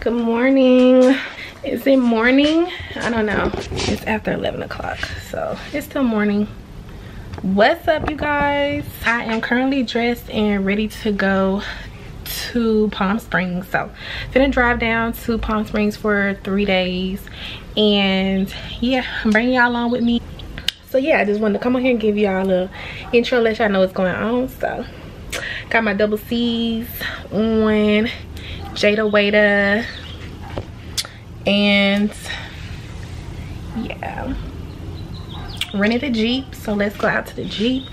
Good morning. Is it morning? I don't know. It's after 11 o'clock, so it's still morning. What's up, you guys? I am currently dressed and ready to go to Palm Springs. So gonna drive down to Palm Springs for 3 days, and yeah, I'm bringing y'all along with me. So yeah, I just wanted to come on here and give y'all a little intro, let y'all know what's going on. So got my double C's on, Jada Waita, and yeah, rented the Jeep. So let's go out to the Jeep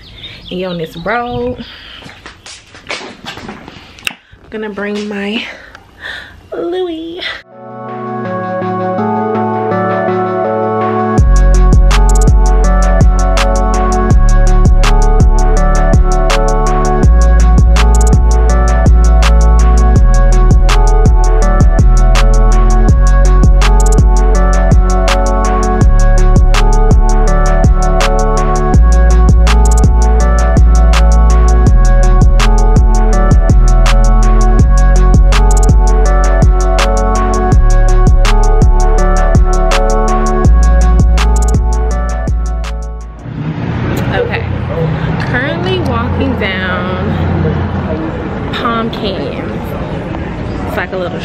and get on this road. I'm gonna bring my Louie.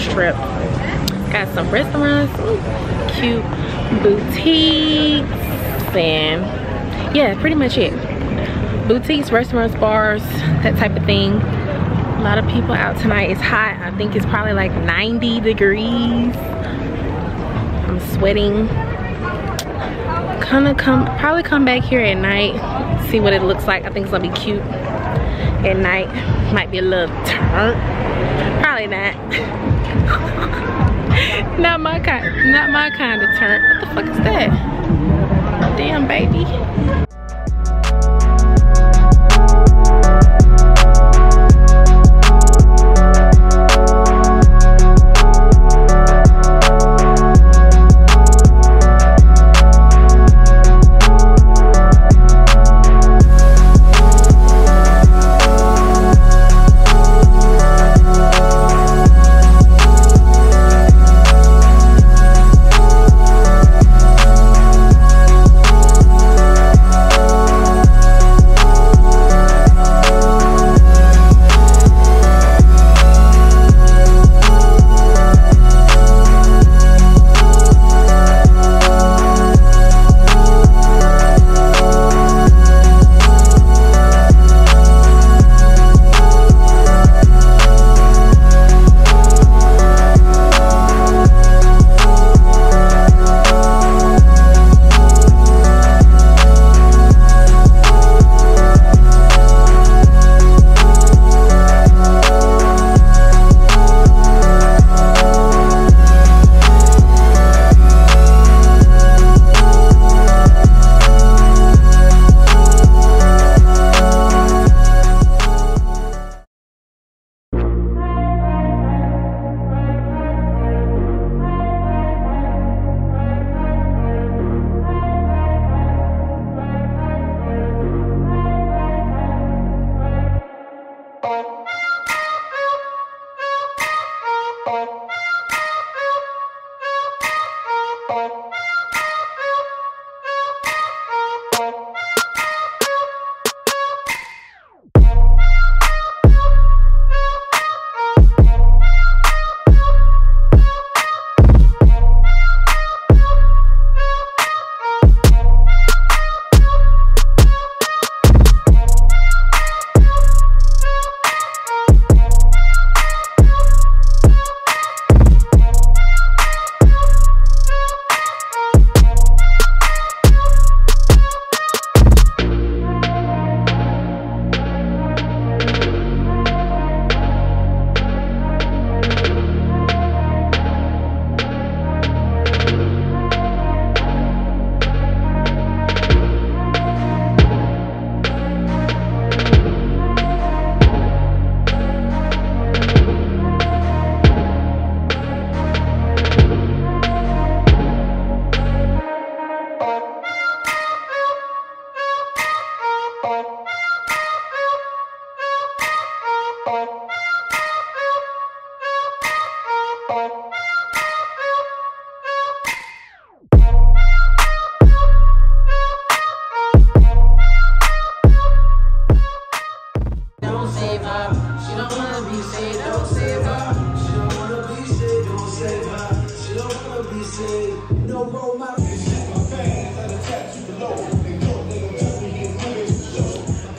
Strip, got some restaurants, cute boutiques, and yeah, pretty much it. Boutiques, restaurants, bars, that type of thing. A lot of people out tonight. It's hot. I think it's probably like 90 degrees. I'm sweating. Gonna probably come back here at night, see what it looks like. I think it's gonna be cute at night. Might be a little turnt. Probably not. Not my kind of turn. What the fuck is that? Damn, baby.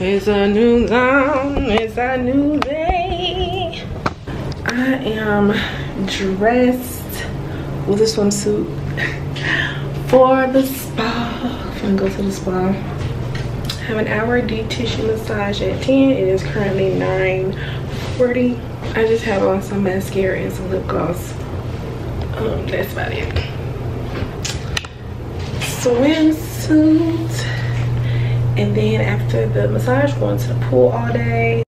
It's a new dawn, it's a new day. I am dressed with a swimsuit for the spa. I'm gonna go to the spa. I have an hour deep tissue massage at 10. It is currently 9:40. I just have on some mascara and some lip gloss. That's about it. Swimsuit. And then after the massage, going to the pool all day.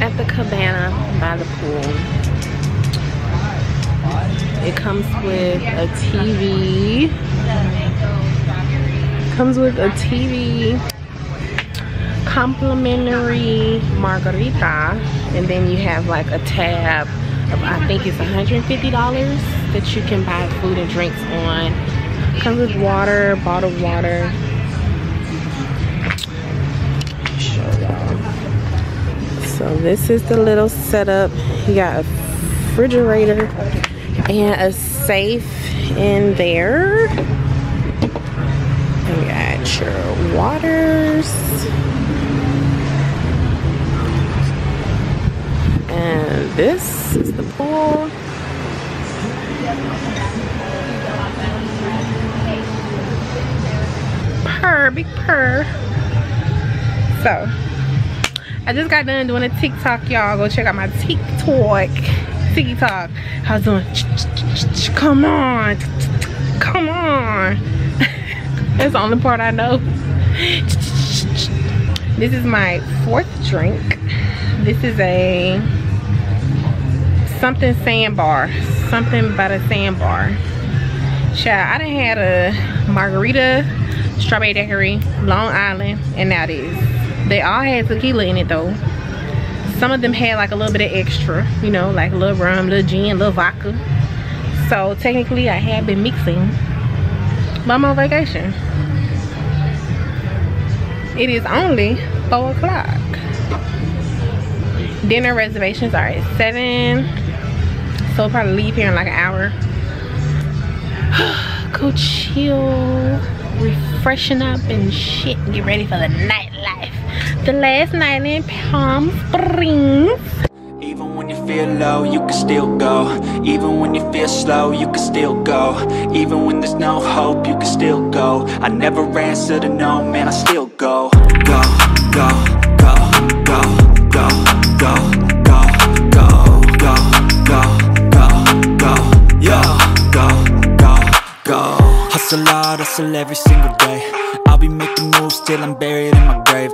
At the cabana by the pool. It comes with a TV. Complimentary margarita. And then you have like a tab of, I think it's $150 that you can buy food and drinks on. Comes with water, bottled water. Show y'all. So this is the little setup. You got a refrigerator. And a safe in there. We got your waters. And this is the pool. Big purr. So, I just got done doing a TikTok, y'all. Go check out my TikTok. How's it doing? Come on. Come on. That's the only part I know. This is my fourth drink. This is a something sandbar. Something by the sandbar. Child, I done had a margarita, strawberry daiquiri, Long Island, and now this. They all had tequila in it though. Some of them had like a little bit of extra, you know, like a little rum, little gin, little vodka. So technically I have been mixing, but I'm on vacation. It is only 4 o'clock. Dinner reservations are at 7. So I'll probably leave here in like an hour. Go chill, refreshing up and shit, get ready for the nightlife. The last night in Palm Springs. Even when you feel low, you can still go. Even when you feel slow, you can still go. Even when there's no hope, you can still go. I never answer to no, man, I still go. Go, go, go, go, go, go, go, go, go, go, go, go, yo, go, go, go. Hustle hard, hustle every single day. I'll be making moves till I'm buried in my grave.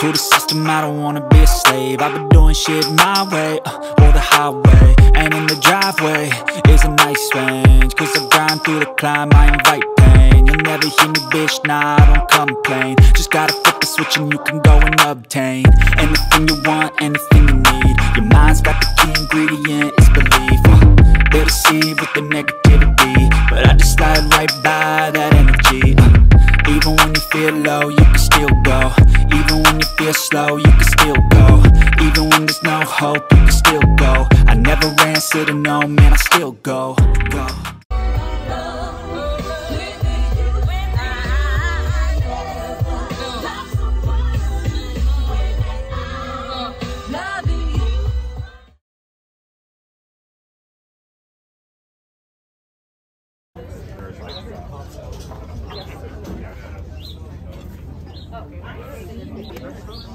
To the system, I don't wanna be a slave. I've been doing shit my way, or the highway. And in the driveway is a nice range. Cause I grind through the climb, I invite pain. You'll never hear me, bitch, nah, I don't complain. Just gotta flip the switch and you can go and obtain anything you want, anything you need. Your mind's got the key ingredient, it's belief. They'll deceive with the negativity, but I just slide right by that energy. Even when you feel low, you can still go. Even when you feel slow, you can still go. Even when there's no hope, you can still go. I never answer to no, man, I still go, go.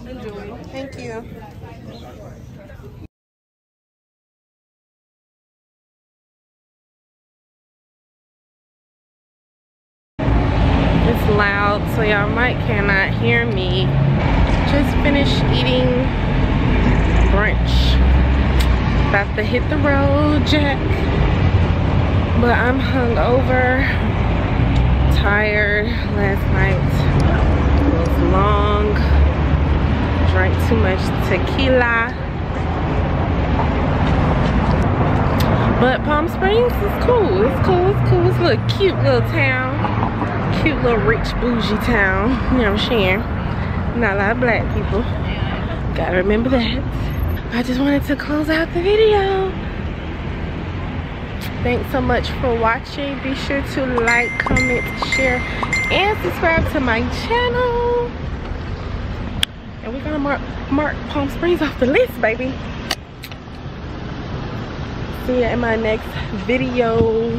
Enjoy. Thank you. It's loud, so y'all might cannot hear me. Just finished eating brunch. About to hit the road, Jack. But I'm hungover, tired. Last night was long. Drank too much tequila. But Palm Springs is cool. It's cool. It's cool. It's a little cute little town. Cute little rich bougie town. You know what I'm saying? Not a lot of black people. Gotta remember that. I just wanted to close out the video. Thanks so much for watching. Be sure to like, comment, share, and subscribe to my channel. And we're gonna mark Palm Springs off the list, baby. See you in my next video.